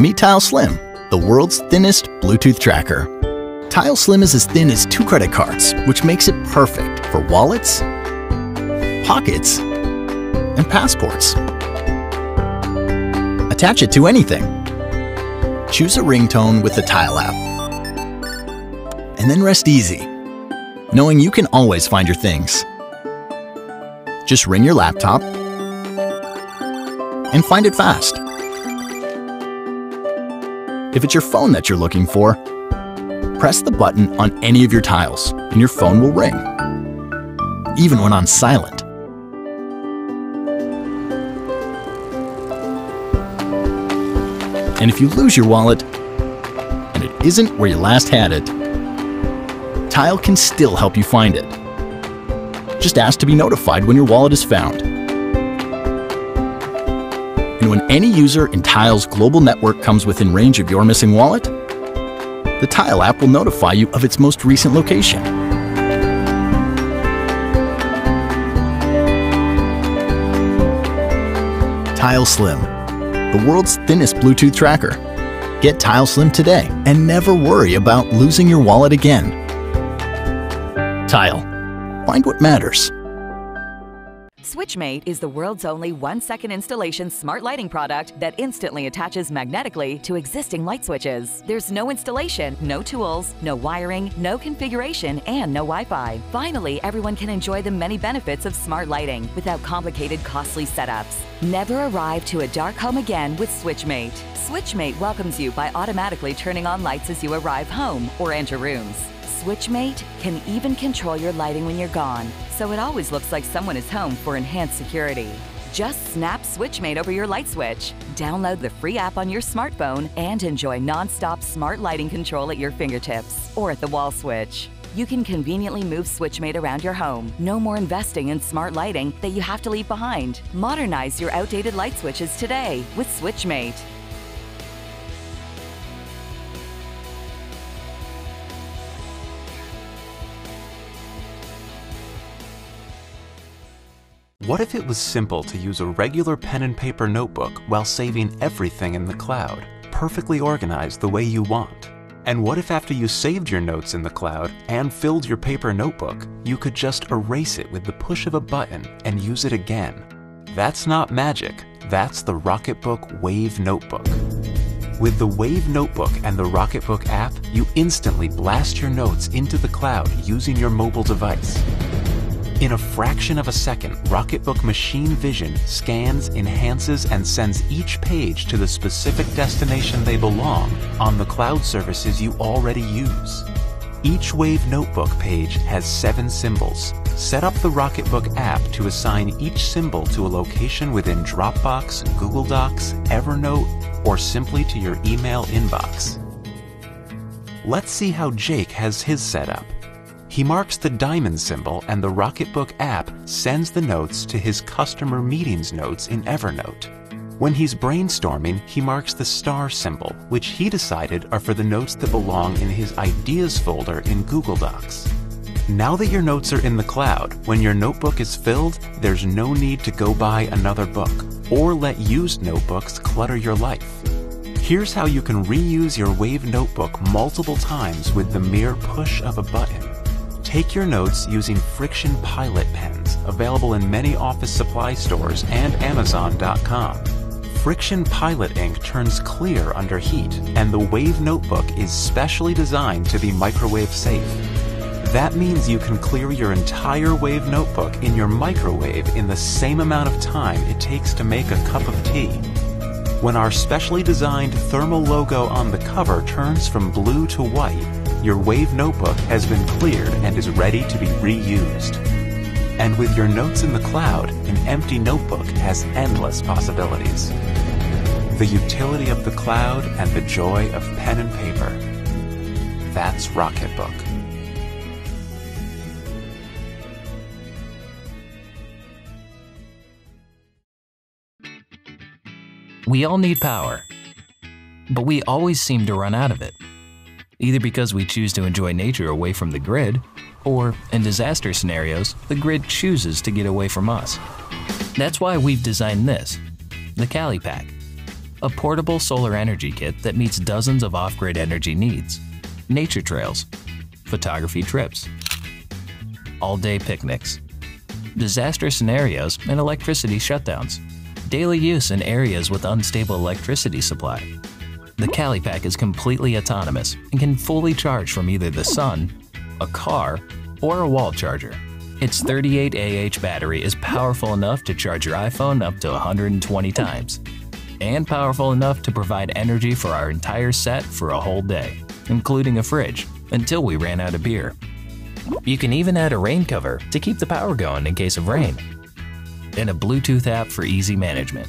Meet Tile Slim, the world's thinnest Bluetooth tracker. Tile Slim is as thin as 2 credit cards, which makes it perfect for wallets, pockets, and passports. Attach it to anything. Choose a ringtone with the Tile app. And then rest easy, knowing you can always find your things. Just ring your laptop and find it fast. If it's your phone that you're looking for, press the button on any of your tiles and your phone will ring, even when on silent. And if you lose your wallet and it isn't where you last had it, Tile can still help you find it. Just ask to be notified when your wallet is found. And when any user in Tile's global network comes within range of your missing wallet, the Tile app will notify you of its most recent location. Tile Slim, the world's thinnest Bluetooth tracker. Get Tile Slim today and never worry about losing your wallet again. Tile. Find what matters. SwitchMate is the world's only 1-second installation smart lighting product that instantly attaches magnetically to existing light switches. There's no installation, no tools, no wiring, no configuration, and no Wi-Fi. Finally, everyone can enjoy the many benefits of smart lighting without complicated, costly setups. Never arrive to a dark home again with SwitchMate. SwitchMate welcomes you by automatically turning on lights as you arrive home or enter rooms. SwitchMate can even control your lighting when you're gone, so it always looks like someone is home for enhanced security. Just snap SwitchMate over your light switch. Download the free app on your smartphone and enjoy non-stop smart lighting control at your fingertips or at the wall switch. You can conveniently move SwitchMate around your home. No more investing in smart lighting that you have to leave behind. Modernize your outdated light switches today with SwitchMate. What if it was simple to use a regular pen and paper notebook while saving everything in the cloud, perfectly organized the way you want? And what if after you saved your notes in the cloud and filled your paper notebook, you could just erase it with the push of a button and use it again? That's not magic, that's the Rocketbook Wave Notebook. With the Wave Notebook and the Rocketbook app, you instantly blast your notes into the cloud using your mobile device. In a fraction of a second, Rocketbook machine vision scans, enhances, and sends each page to the specific destination they belong on the cloud services you already use. Each Wave Notebook page has 7 symbols. Set up the Rocketbook app to assign each symbol to a location within Dropbox, Google Docs, Evernote, or simply to your email inbox. Let's see how Jake has his setup. He marks the diamond symbol and the Rocketbook app sends the notes to his customer meetings notes in Evernote. When he's brainstorming, he marks the star symbol, which he decided are for the notes that belong in his ideas folder in Google Docs. Now that your notes are in the cloud, when your notebook is filled, there's no need to go buy another book or let used notebooks clutter your life. Here's how you can reuse your Wave Notebook multiple times with the mere push of a button. Take your notes using FriXion Pilot pens, available in many office supply stores and Amazon.com. FriXion Pilot ink turns clear under heat, and the Wave Notebook is specially designed to be microwave safe. That means you can clear your entire Wave Notebook in your microwave in the same amount of time it takes to make a cup of tea. When our specially designed thermal logo on the cover turns from blue to white, your Wave Notebook has been cleared and is ready to be reused. And with your notes in the cloud, an empty notebook has endless possibilities. The utility of the cloud and the joy of pen and paper. That's Rocketbook. We all need power, but we always seem to run out of it. Either because we choose to enjoy nature away from the grid, or, in disaster scenarios, the grid chooses to get away from us. That's why we've designed this, the CalyPak. a portable solar energy kit that meets dozens of off-grid energy needs, nature trails, photography trips, all-day picnics, disaster scenarios and electricity shutdowns, daily use in areas with unstable electricity supply. The CalyPak is completely autonomous and can fully charge from either the sun, a car, or a wall charger. Its 38 Ah battery is powerful enough to charge your iPhone up to 120 times, and powerful enough to provide energy for our entire set for a whole day, including a fridge, until we ran out of beer. You can even add a rain cover to keep the power going in case of rain, and a Bluetooth app for easy management.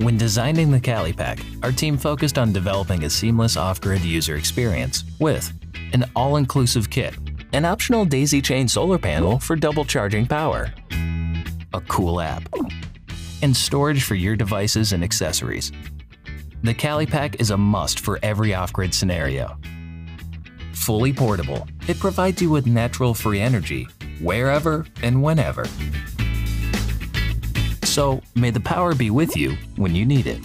When designing the CalyPak, our team focused on developing a seamless off-grid user experience with an all-inclusive kit, an optional daisy chain solar panel for double charging power, a cool app, and storage for your devices and accessories. The CalyPak is a must for every off-grid scenario. Fully portable, it provides you with natural free energy wherever and whenever. So may the power be with you when you need it.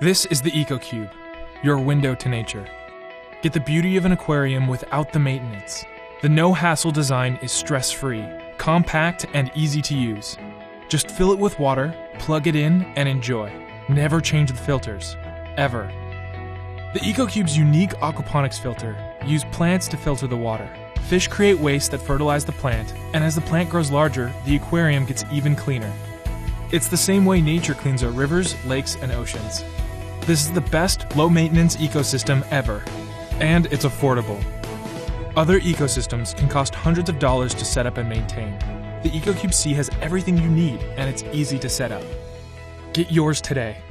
This is the EcoQube, your window to nature. Get the beauty of an aquarium without the maintenance. The no-hassle design is stress-free, compact, and easy to use. Just fill it with water, plug it in, and enjoy. Never change the filters, ever. The EcoQube's unique aquaponics filter uses plants to filter the water. Fish create waste that fertilize the plant, and as the plant grows larger, the aquarium gets even cleaner. It's the same way nature cleans our rivers, lakes, and oceans. This is the best low-maintenance ecosystem ever, and it's affordable. Other ecosystems can cost hundreds of dollars to set up and maintain. The EcoQube C has everything you need, and it's easy to set up. Get yours today.